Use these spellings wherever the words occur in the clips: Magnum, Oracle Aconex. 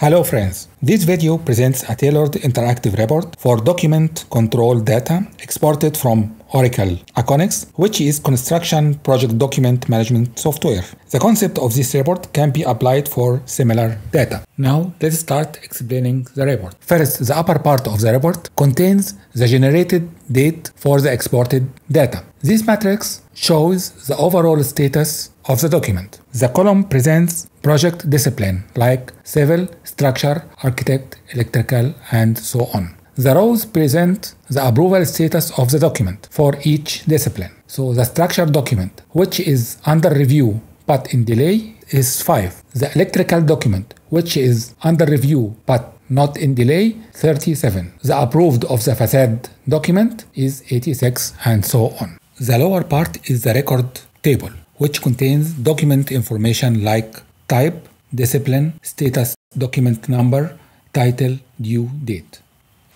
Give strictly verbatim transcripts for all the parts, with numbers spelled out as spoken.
Hello friends, this video presents a tailored interactive report for document control data exported from Oracle Aconex, which is construction project document management software. The concept of this report can be applied for similar data. Now let's start explaining the report. First, the upper part of the report contains the generated date for the exported data. This matrix shows the overall status of the document. The column presents project discipline like civil, structure, architect, electrical, and so on. The rows present the approval status of the document for each discipline. So the structure document, which is under review but in delay, is five. The electrical document, which is under review but not in delay, thirty-seven. The approved of the facade document is eighty-six, and so on. The lower part is the record table, which contains document information like type, discipline, status, document number, title, due date.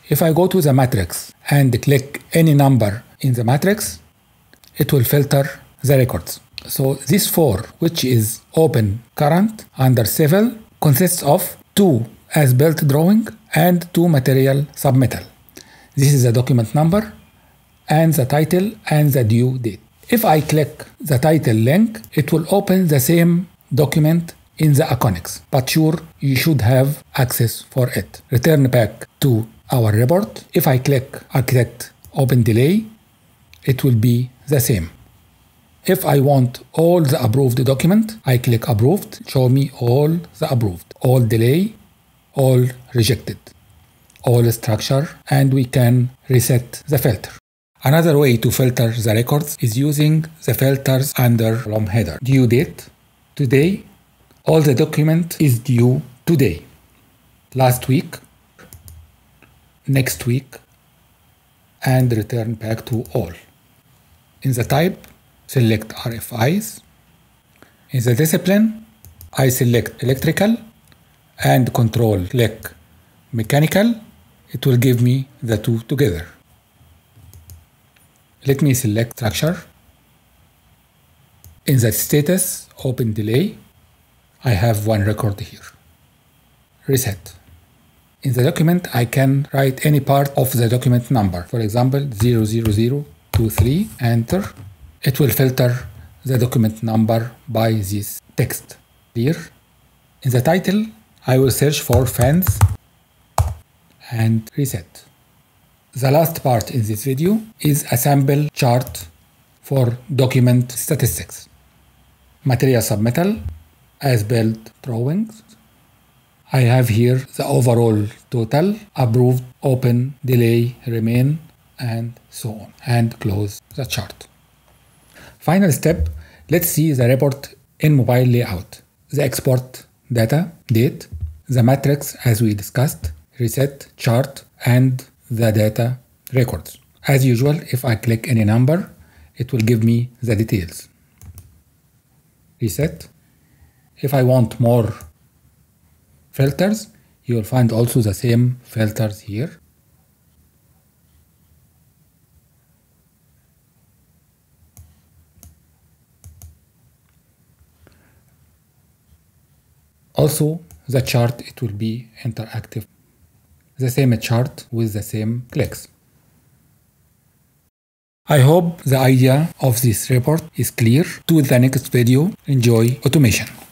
If I go to the matrix and click any number in the matrix, it will filter the records. So this four, which is open current under civil, consists of two as-built drawing and two material submittal. This is the document number and the title and the due date. If I click the title link, it will open the same document in the Aconex, but sure, you should have access for it. Return back to our report. If I click architect open delay, it will be the same. If I want all the approved document, I click approved, show me all the approved, all delay, all rejected, all structure, and we can reset the filter. Another way to filter the records is using the filters under column header. Due date, today. All the document is due today, last week, next week, and return back to all. In the type, select R F Is. In the discipline, I select electrical and control click mechanical. It will give me the two together. Let me select structure. In the status, open delay, I have one record here. Reset. In the document, I can write any part of the document number. For example, zero zero zero two three, enter. It will filter the document number by this text. Clear. In the title, I will search for fans and reset. The last part in this video is a sample chart for document statistics. Material submittal, as-built drawings. I have here the overall total, approved, open, delay, remain, and so on, and close the chart. Final step, let's see the report in mobile layout. The export data, date, the matrix as we discussed, reset, chart, and the data records. As usual, if I click any number, it will give me the details. Reset. If I want more filters, you will find also the same filters here. Also, the chart, it will be interactive. The same chart with the same clicks. I hope the idea of this report is clear. To the next video, enjoy automation.